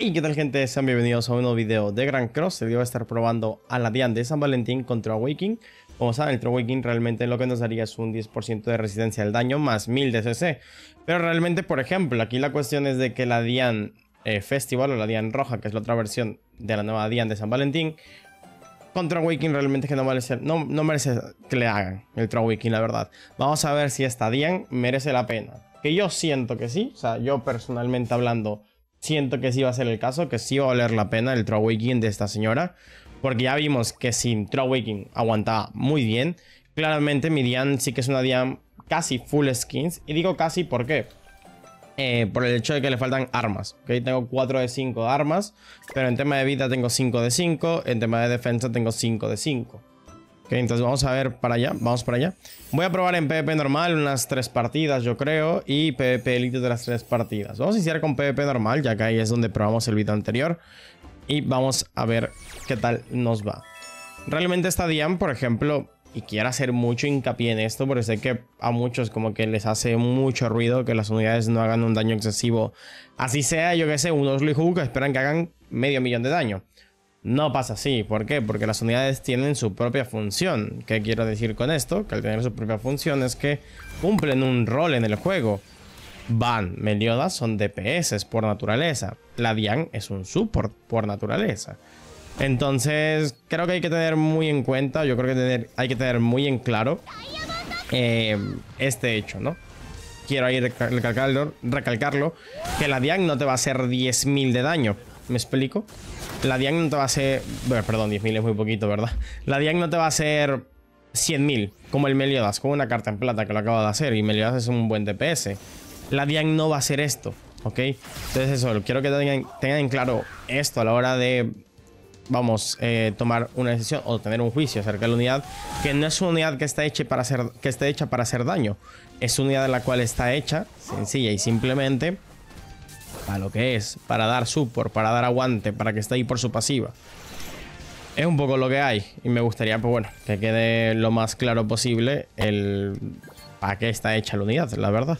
Y qué tal, gente, sean bienvenidos a un nuevo video de Grand Cross. El día va a estar probando a la Diane de San Valentín con True Awaken. Como saben, el True Awaken realmente lo que nos daría es un 10% de resistencia al daño más 1000 de CC. Pero realmente, por ejemplo, aquí la cuestión es de que la Diane Festival o la Diane Roja, que es la otra versión de la nueva Diane de San Valentín, con True Awaken realmente es que no merece que le hagan el True Awaken, la verdad. Vamos a ver si esta Diane merece la pena. Que yo siento que sí, o sea, yo personalmente hablando... siento que sí va a ser el caso, que sí va a valer la pena el True Awaken de esta señora. Porque ya vimos que sin True Awaken aguantaba muy bien. Claramente mi Diane sí que es una Diane casi full skins. Y digo casi, ¿por qué? Por el hecho de que le faltan armas, ¿okay? Tengo 4 de 5 de armas, pero en tema de vida tengo 5 de 5. En tema de defensa tengo 5 de 5. Okay, entonces vamos a ver para allá, vamos para allá. Voy a probar en PvP normal unas 3 partidas, yo creo, y PvP Elite de las 3 partidas. Vamos a iniciar con PvP normal, ya que ahí es donde probamos el video anterior. Y vamos a ver qué tal nos va. Realmente esta Diane, por ejemplo, y quiero hacer mucho hincapié en esto, porque sé que a muchos como que les hace mucho ruido que las unidades no hagan un daño excesivo. Así sea, yo que sé, unos Lee Hook esperan que hagan medio millón de daño. No pasa así, ¿por qué? Porque las unidades tienen su propia función. ¿Qué quiero decir con esto? Que al tener su propia función es que cumplen un rol en el juego. Van, Meliodas son DPS por naturaleza. La Diane es un support por naturaleza. Entonces, creo que hay que tener muy en cuenta, yo creo que hay que tener muy en claro este hecho, ¿no? Quiero ahí recalcarlo, que la Diane no te va a hacer 10.000 de daño. ¿Me explico? La Diane no te va a hacer... bueno, perdón, 10.000 es muy poquito, ¿verdad? La Diane no te va a hacer 100.000, como el Meliodas, con una carta en plata que lo acabo de hacer. Y Meliodas es un buen DPS. La Diane no va a hacer esto, ¿ok? Entonces eso, quiero que tengan en claro esto a la hora de... vamos, tomar una decisión o tener un juicio acerca de la unidad. Que no es una unidad que está hecha para hacer, daño. Es una unidad en la cual está hecha, sencilla y simplemente... a lo que es, para dar support, para dar aguante, para que esté ahí por su pasiva. Es un poco lo que hay. Y me gustaría, pues bueno, que quede lo más claro posible el para qué está hecha la unidad, la verdad.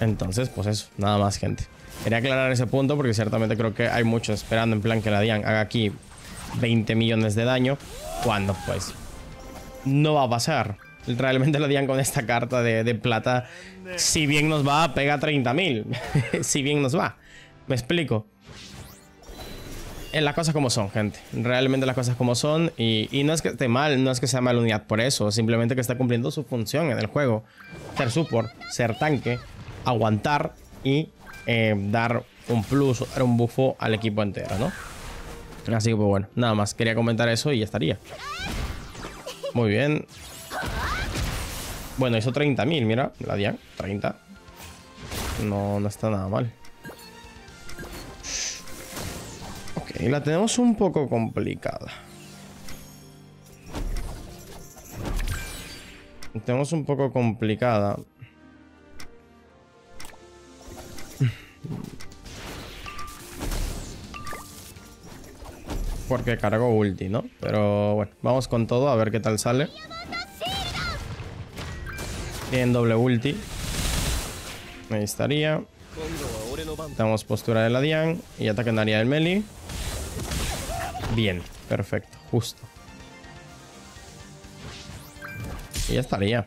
Entonces, pues eso, nada más, gente. Quería aclarar ese punto porque ciertamente creo que hay muchos esperando en plan que la Diane haga aquí 20 millones de daño, cuando pues no va a pasar. Realmente la Diane con esta carta de plata, si bien nos va, pega 30.000. Si bien nos va. ¿Me explico? Las cosas como son, gente. Realmente las cosas como son. Y no es que esté mal, no es que sea mala unidad por eso. Simplemente que está cumpliendo su función en el juego. Ser support, ser tanque, aguantar y dar un plus, dar un buffo al equipo entero, ¿no? Así que pues bueno, nada más. Quería comentar eso y ya estaría. Muy bien. Bueno, hizo 30.000, mira, la Diane, 30. No está nada mal. Ok, la tenemos un poco complicada. La tenemos un poco complicada. Porque cargó ulti, ¿no? Pero bueno, vamos con todo a ver qué tal sale. En doble ulti. Ahí estaría. Damos postura de la Diane. Y ataque en área del melee. Bien, perfecto, justo. Y ya estaría.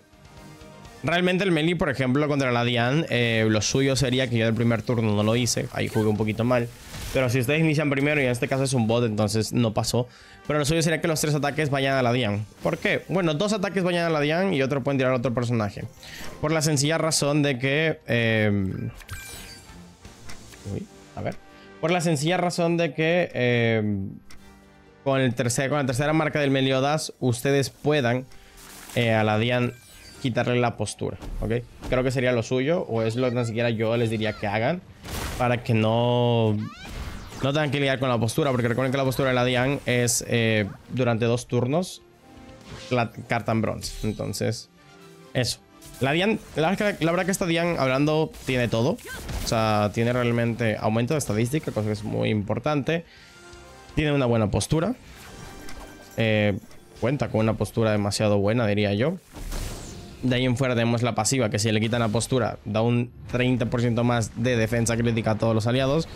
Realmente el melee, por ejemplo, contra la Diane, lo suyo sería que yo del primer turno no lo hice. Ahí jugué un poquito mal. Pero si ustedes inician primero, y en este caso es un bot, entonces no pasó. Pero lo suyo sería que los 3 ataques vayan a la Diane. ¿Por qué? Bueno, 2 ataques vayan a la Diane y otro pueden tirar a otro personaje. Por la sencilla razón de que... Por la sencilla razón de que... con la tercera marca del Meliodas, ustedes puedan a la Diane quitarle la postura, ¿ok? Creo que sería lo suyo, o es lo que ni siquiera yo les diría que hagan, para que no tengan que lidiar con la postura, porque recuerden que la postura de la Diane es durante 2 turnos la carta en bronce. Entonces, eso. La Diane, la verdad que esta Diane, hablando, tiene todo. O sea, tiene realmente aumento de estadística, cosa que es muy importante. Tiene una buena postura. Cuenta con una postura demasiado buena, diría yo. De ahí en fuera tenemos la pasiva, que si le quitan la postura da un 30% más de defensa crítica a todos los aliados.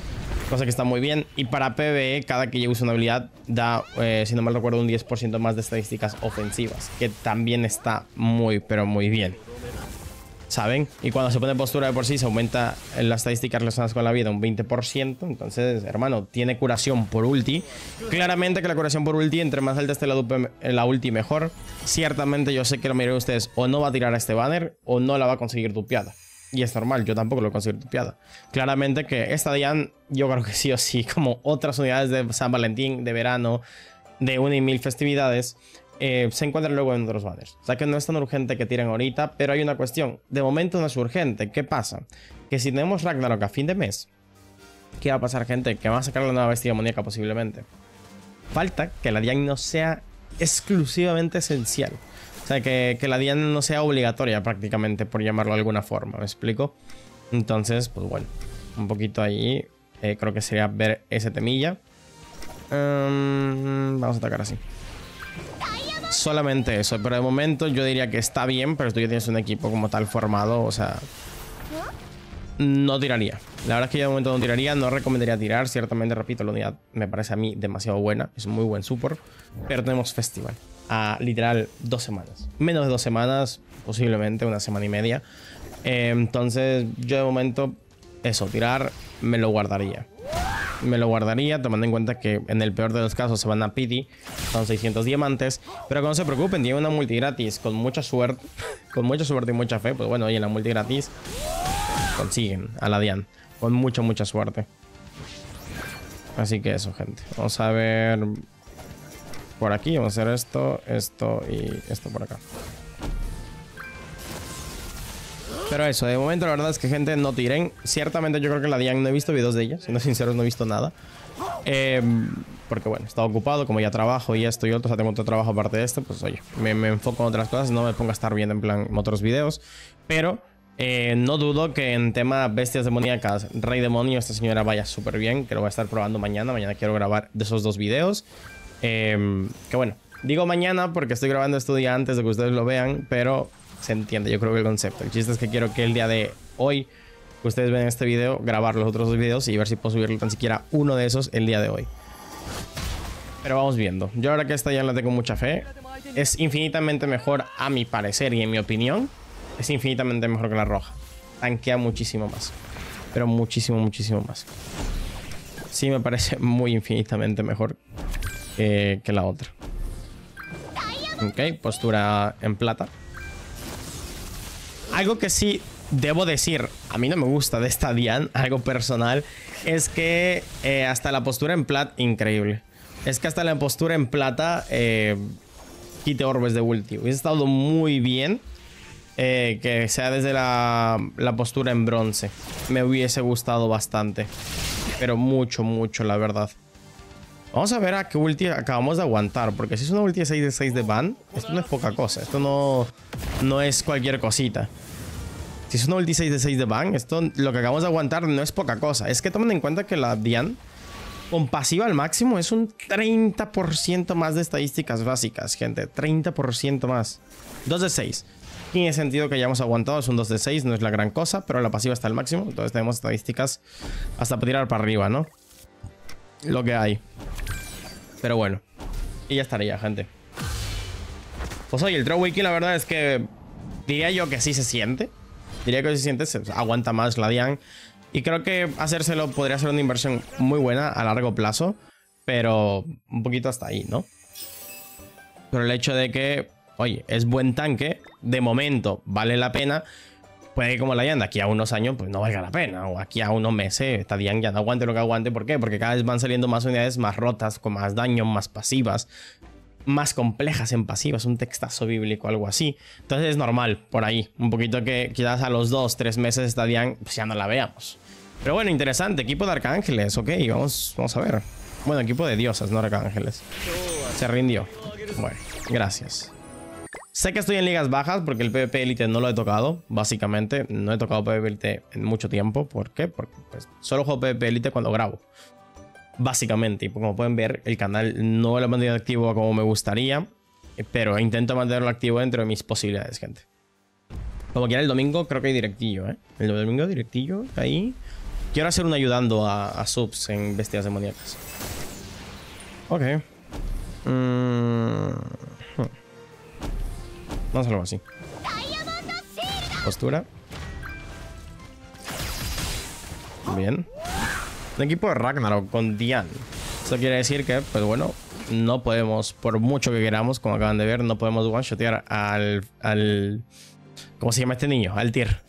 cosa que está muy bien. Y para PvE, cada que yo uso una habilidad da, si no mal recuerdo, un 10% más de estadísticas ofensivas, que también está muy, pero muy bien, ¿saben? Y cuando se pone postura de por sí, se aumenta las estadísticas relacionadas con la vida un 20%. Entonces, hermano, tiene curación por ulti. Claramente que la curación por ulti, entre más alta esté la ulti, mejor. Ciertamente yo sé que la mayoría de ustedes o no va a tirar a este banner o no la va a conseguir dupeada. Y es normal, yo tampoco lo consigo dupeada. Claramente que esta Diane, yo creo que sí o sí, como otras unidades de San Valentín, de verano, de una y mil festividades, se encuentran luego en otros banners. O sea que no es tan urgente que tiren ahorita, pero hay una cuestión. De momento no es urgente. ¿Qué pasa? Que si tenemos Ragnarok a fin de mes, ¿qué va a pasar, gente? Que van a sacar la nueva bestia demoníaca posiblemente. Falta que la Diane no sea exclusivamente esencial. O sea, que la Diane no sea obligatoria prácticamente, por llamarlo de alguna forma, ¿me explico? Entonces, pues bueno, un poquito ahí, creo que sería ver ese temilla. Vamos a atacar así. Solamente eso, pero de momento yo diría que está bien, pero tú ya tienes un equipo como tal formado, o sea... No tiraría. La verdad es que yo de momento no tiraría, no recomendaría tirar. Ciertamente, repito, la unidad me parece a mí demasiado buena. Es un muy buen support. Pero tenemos festival a literal 2 semanas. Menos de 2 semanas, posiblemente 1 semana y media. Entonces, yo de momento, eso, tirar, me lo guardaría. Me lo guardaría, tomando en cuenta que en el peor de los casos se van a pity. Son 600 diamantes. Pero que no se preocupen, tienen una multi gratis. Con mucha suerte, con mucha suerte y mucha fe. Pues bueno, oye, la multi gratis... consiguen a la Diane con mucha, mucha suerte. Así que eso, gente. Vamos a ver por aquí. Vamos a hacer esto, esto y esto por acá. Pero eso, de momento la verdad es que, gente, no tiren. Ciertamente yo creo que la Diane no he visto videos de ella. Siendo sinceros, no he visto nada. Porque bueno, estaba ocupado. Como ya trabajo y esto y otro, o sea, tengo otro trabajo aparte de este. Pues oye, me enfoco en otras cosas. No me pongo a estar viendo en plan otros videos. Pero... no dudo que en tema bestias demoníacas, Rey Demonio, esta señora vaya súper bien. Que lo voy a estar probando mañana. Mañana quiero grabar de esos 2 videos. Que bueno, digo mañana porque estoy grabando esto día antes de que ustedes lo vean. Pero se entiende, yo creo que el concepto. El chiste es que quiero que el día de hoy que ustedes ven este video, grabar los otros 2 videos y ver si puedo subirle tan siquiera uno de esos el día de hoy. Pero vamos viendo. Yo ahora que esta ya la tengo mucha fe. Es infinitamente mejor a mi parecer y en mi opinión. Es infinitamente mejor que la roja. Tanquea muchísimo más. Pero muchísimo, muchísimo más. Sí, me parece muy infinitamente mejor que la otra. Ok, postura en plata. Algo que sí debo decir, a mí no me gusta de esta Diane, algo personal, es que hasta la postura en plata, increíble. Es que hasta la postura en plata quite orbes de ulti. Hubiese estado muy bien. Que sea desde la postura en bronce. Me hubiese gustado bastante. Pero mucho, mucho, la verdad. Vamos a ver a qué ulti acabamos de aguantar. Porque si es una ulti de 6 de 6 de ban, esto no es poca cosa. Esto no es cualquier cosita. Si es una ulti 6 de 6 de ban, esto lo que acabamos de aguantar no es poca cosa. Es que tomen en cuenta que la Diane con pasiva al máximo es un 30% más de estadísticas básicas, gente. 30% más. 2 de 6. Tiene sentido que hayamos aguantado, es un 2 de 6, no es la gran cosa, pero la pasiva está al máximo, entonces tenemos estadísticas hasta tirar para arriba, ¿no? Lo que hay. Pero bueno, y ya estaría, gente. Pues oye, el True Awaken, la verdad es que diría yo que sí se siente. Diría que sí se siente, se aguanta más la Diane. Y creo que hacérselo podría ser una inversión muy buena a largo plazo, pero un poquito hasta ahí, ¿no? Pero el hecho de que, oye, es buen tanque, de momento vale la pena. Puede que como la Diane de aquí a unos años pues no valga la pena, o aquí a unos meses esta Diane ya no aguante lo que aguante. ¿Por qué? Porque cada vez van saliendo más unidades más rotas, con más daño, más pasivas, más complejas en pasivas, un textazo bíblico, algo así. Entonces es normal por ahí, un poquito que quizás a los 2-3 meses esta Diane pues ya no la veamos. Pero bueno, interesante, equipo de arcángeles, ok, vamos a ver. Bueno, equipo de diosas, no arcángeles. Se rindió, bueno, gracias. Sé que estoy en ligas bajas porque el PvP Elite no lo he tocado, básicamente. No he tocado PvP Elite en mucho tiempo. ¿Por qué? Porque pues, solo juego PvP Elite cuando grabo, básicamente. Y como pueden ver, el canal no lo he mantenido activo como me gustaría, pero intento mantenerlo activo dentro de mis posibilidades, gente. Como quiera, el domingo creo que hay directillo, ¿eh? El domingo directillo, ahí. Quiero hacer un ayudando a subs en bestias demoníacas. Ok. Vamos a hacerlo así. Postura. Bien. Un equipo de Ragnarok con Diane. Esto quiere decir que, pues bueno, no podemos, por mucho que queramos, como acaban de ver, no podemos one-shotear al... ¿Cómo se llama este niño? Al Tyr.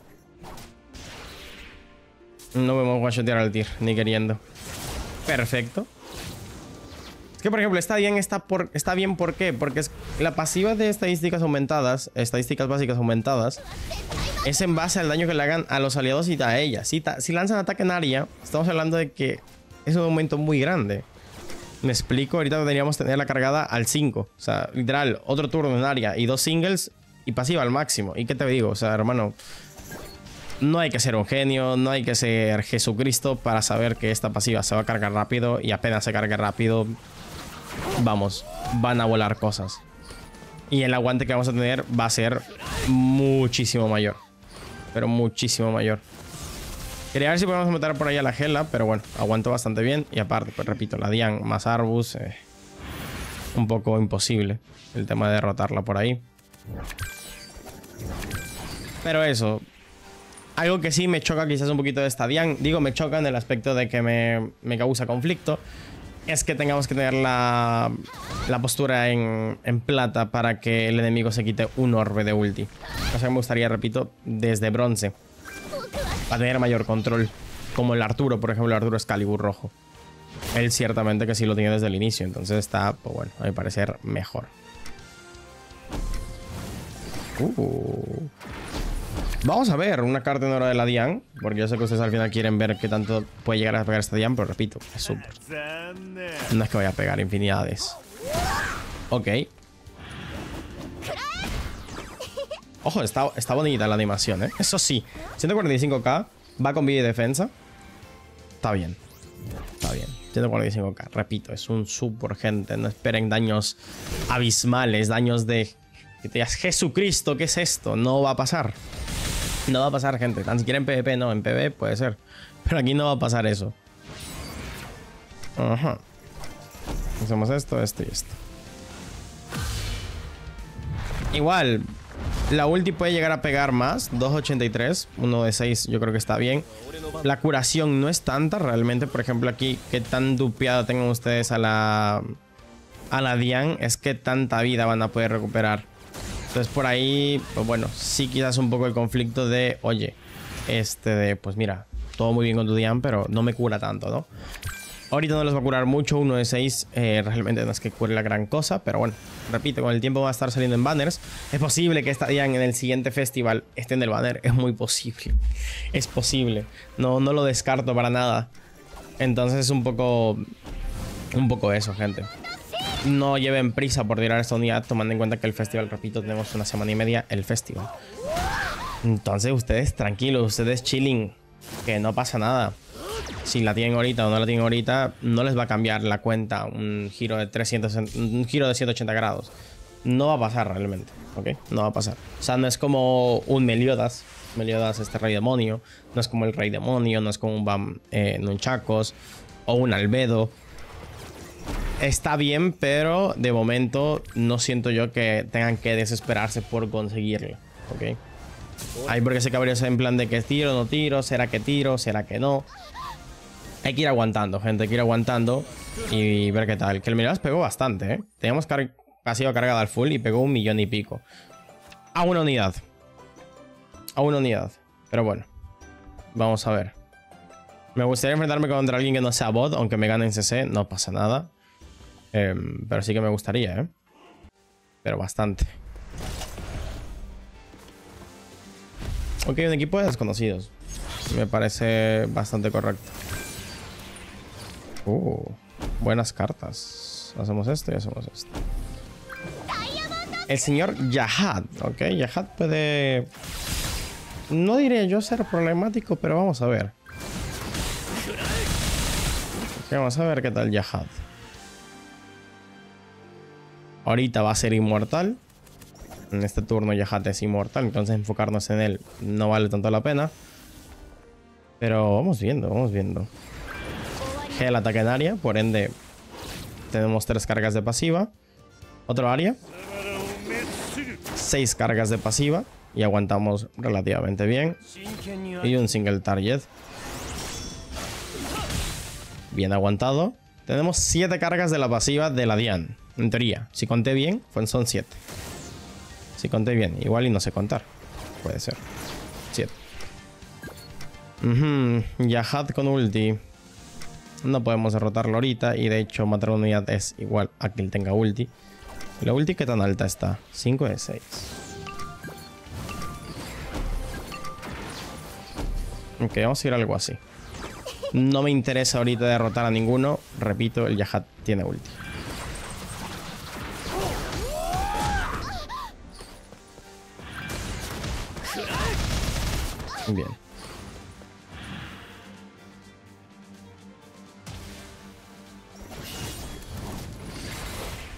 No podemos one-shotear al Tyr, ni queriendo. Perfecto. Es que, por ejemplo, está bien, está bien, ¿por qué? Porque es la pasiva de estadísticas aumentadas, estadísticas básicas aumentadas, es en base al daño que le hagan a los aliados y a ella. Si lanzan ataque en área, estamos hablando de que es un aumento muy grande. Me explico, ahorita deberíamos tener la cargada al 5. O sea, literal, otro turno en área y 2 singles y pasiva al máximo. ¿Y qué te digo? O sea, hermano, no hay que ser un genio, no hay que ser Jesucristo para saber que esta pasiva se va a cargar rápido, y apenas se cargue rápido, vamos, van a volar cosas. Y el aguante que vamos a tener va a ser muchísimo mayor. Pero muchísimo mayor. Quería ver si podemos meter por ahí a la Hella, pero bueno, aguantó bastante bien. Y aparte, pues repito, la Diane más Arbus, un poco imposible el tema de derrotarla por ahí. Pero eso, algo que sí me choca quizás un poquito de esta Diane, digo me choca en el aspecto de que me causa conflicto, es que tengamos que tener la postura en plata para que el enemigo se quite un orbe de ulti. O sea, me gustaría, repito, desde bronce, a tener mayor control, como el Arturo, por ejemplo, el Arturo Escalibur rojo. Él ciertamente que sí lo tiene desde el inicio, entonces está, pues bueno, a mi parecer, mejor. Vamos a ver una carta en oro de la Diane, porque yo sé que ustedes al final quieren ver qué tanto puede llegar a pegar esta Diane, pero repito, es súper. No es que vaya a pegar infinidades. Ok. Ojo, está bonita la animación, ¿eh? Eso sí, 145k, va con vida y defensa. Está bien. Está bien. 145k, repito, es un sub por gente. No esperen daños abismales, daños de... Que te digas, Jesucristo, ¿qué es esto? No va a pasar. No va a pasar, gente. Tan siquiera en PvP, no. En PvP puede ser. Pero aquí no va a pasar eso. Ajá. Hacemos esto, esto y esto. Igual... La ulti puede llegar a pegar más, 283, uno de 6 yo creo que está bien. La curación no es tanta realmente, por ejemplo aquí, que tan dupeada tengan ustedes a la Diane, es que tanta vida van a poder recuperar. Entonces por ahí, pues bueno, sí quizás un poco el conflicto de, oye, pues mira, todo muy bien con tu Diane, pero no me cura tanto, ¿no? Ahorita no les va a curar mucho, uno de 6 realmente no es que cure la gran cosa, pero bueno, repito, con el tiempo va a estar saliendo en banners. Es posible que esta Diane en el siguiente festival esté en el banner, es muy posible, es posible, no lo descarto para nada. Entonces es un poco eso, gente. No lleven prisa por tirar esta unidad, tomando en cuenta que el festival, repito, tenemos una semana y media el festival. Entonces ustedes tranquilos, ustedes chilling, que no pasa nada. Si la tienen ahorita o no la tienen ahorita, no les va a cambiar la cuenta un giro de 180 grados. No va a pasar realmente, ¿ok? No va a pasar. O sea, no es como un Meliodas. Meliodas, Rey Demonio. No es como el Rey Demonio, no es como un Nunchakos o un Albedo. Está bien, pero de momento no siento yo que tengan que desesperarse por conseguirlo, ¿ok? Ahí porque se cabría en plan de que tiro, no tiro, será que no. Hay que ir aguantando, gente, hay que ir aguantando y ver qué tal. Que el Meliodas pegó bastante, ¿eh? Teníamos pasiva cargada al full y pegó 1.000.000 y pico. A una unidad. A una unidad. Pero bueno, vamos a ver. Me gustaría enfrentarme contra alguien que no sea bot, aunque me gane en CC, no pasa nada. Pero sí que me gustaría, ¿eh? Pero bastante. Ok, un equipo de desconocidos. Me parece bastante correcto. Buenas cartas. Hacemos esto y hacemos esto. El señor Yahad. Ok, Yahad puede... No diría yo ser problemático, pero vamos a ver. Okay, vamos a ver qué tal Yahad. Ahorita va a ser inmortal. En este turno Yahad es inmortal, entonces enfocarnos en él no vale tanto la pena. Pero vamos viendo, vamos viendo. Hella ataca en área, por ende tenemos 3 cargas de pasiva. Otro área. 6 cargas de pasiva y aguantamos relativamente bien. Y un single target. Bien aguantado. Tenemos 7 cargas de la pasiva de la Diane. En teoría, si conté bien, son 7. Si conté bien, igual y no sé contar. Puede ser. 7. Yahad con ulti. No podemos derrotarlo ahorita. Y de hecho, matar una unidad es igual a quien tenga ulti. ¿La ulti qué tan alta está? 5 de 6. Ok, vamos a ir a algo así. No me interesa ahorita derrotar a ninguno. Repito, el Yahad tiene ulti. Bien.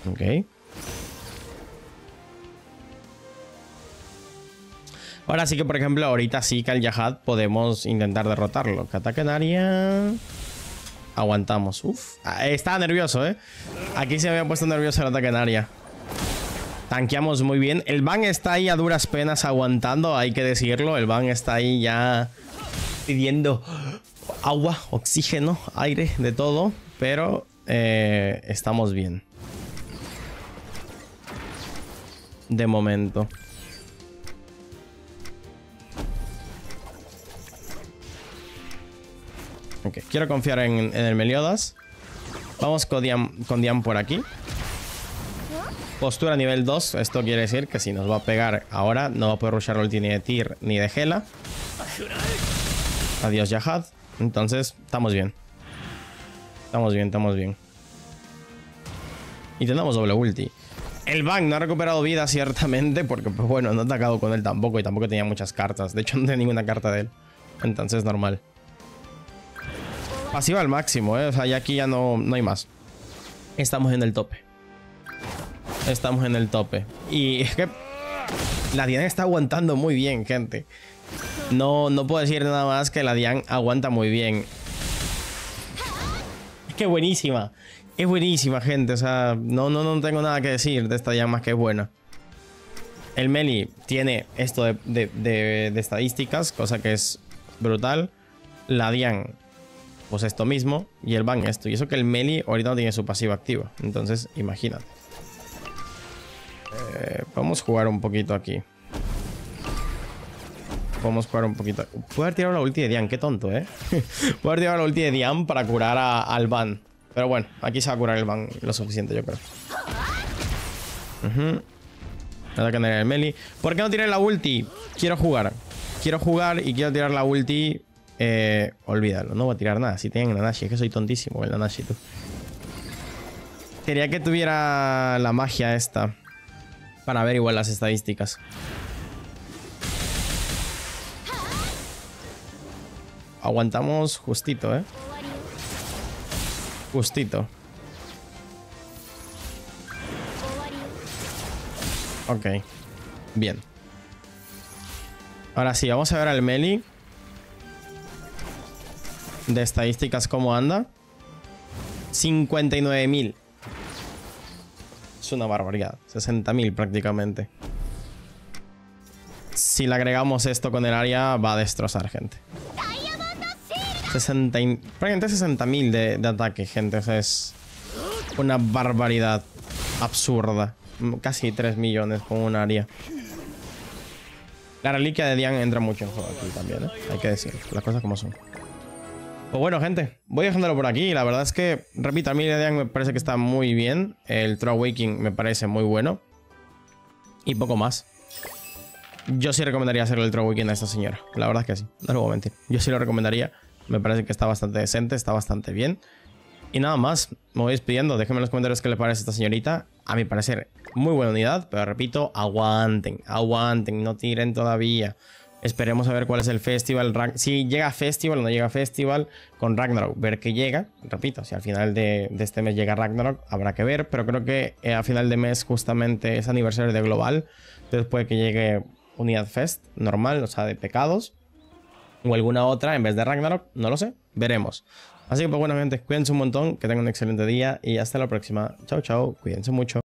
Ok. Ahora sí que, por ejemplo, ahorita sí que al Yahad podemos intentar derrotarlo. Que ataque en área. Aguantamos. Uf. Estaba nervioso, ¿eh? Aquí se me había puesto nervioso el ataque en área. Tanqueamos muy bien. El Van está ahí a duras penas aguantando, hay que decirlo. El Van está ahí ya pidiendo agua, oxígeno, aire, de todo. Pero estamos bien. De momento. Ok, quiero confiar en el Meliodas. Vamos con Diane por aquí. Postura nivel 2. Esto quiere decir que si nos va a pegar ahora, no va a poder rushar ulti ni de Tyr ni de Hela. Adiós, Yahad. Entonces, estamos bien. Estamos bien, estamos bien. Y tenemos doble ulti. El Bang no ha recuperado vida, ciertamente, porque, pues bueno, no he atacado con él tampoco y tampoco tenía muchas cartas. De hecho, no tenía ninguna carta de él. Entonces, normal. Pasiva al máximo, ¿eh? O sea, ya aquí ya no hay más. Estamos en el tope. Estamos en el tope. Y es que la Diane está aguantando muy bien, gente. No puedo decir nada más que la Diane aguanta muy bien. Es que buenísima. Es buenísima, gente. O sea, no tengo nada que decir de esta Diane más que es buena. El Meli tiene esto de estadísticas, cosa que es brutal. La Diane, pues esto mismo, y el Bang esto. Y eso que el melee ahorita no tiene su pasiva activa. Entonces, imagínate. Vamos a jugar un poquito aquí. Vamos a jugar un poquito. Puedo haber tirado la ulti de Diane, qué tonto, ¿eh? Puedo haber tirado la ulti de Diane para curar al Bang. Pero bueno, aquí se va a curar el Bang lo suficiente, yo creo. Nada que andar el melee. ¿Por qué no tiré la ulti? Quiero jugar. Quiero jugar y quiero tirar la ulti. Olvídalo, no voy a tirar nada. Si tienen Nanashi, es que soy tontísimo el Nanashi, tú. Quería que tuviera la magia esta para ver igual las estadísticas. Aguantamos justito, ¿eh? Justito. Ok, bien. Ahora sí, vamos a ver al melee. De estadísticas, ¿cómo anda? 59.000. Es una barbaridad. 60.000 prácticamente. Si le agregamos esto con el área, va a destrozar, gente. 60.000 de ataque, gente. O sea, es una barbaridad absurda. Casi 3 millones con un área. La reliquia de Diane entra mucho en juego aquí también, ¿eh? Hay que decir las cosas como son. Pues bueno, gente, voy dejándolo por aquí. La verdad es que, repito, a mí la Diane me parece que está muy bien. El True Awaken me parece muy bueno. Y poco más. Yo sí recomendaría hacerle el True Awaken a esta señora. La verdad es que sí, no lo voy a mentir. Yo sí lo recomendaría. Me parece que está bastante decente, está bastante bien. Y nada más, me voy despidiendo. Déjenme en los comentarios qué le parece a esta señorita. A mi parecer, muy buena unidad. Pero repito, aguanten, aguanten. No tiren todavía. Esperemos a ver cuál es el festival. Si llega festival o no llega festival con Ragnarok. Ver que llega. Repito, si al final de este mes llega Ragnarok, habrá que ver. Pero creo que a final de mes justamente es aniversario de Global. Entonces puede que llegue Unidad Fest normal, o sea, de pecados. o alguna otra en vez de Ragnarok, no lo sé, veremos. Así que pues bueno, gente, cuídense un montón, que tengan un excelente día y hasta la próxima. Chao, chao, cuídense mucho.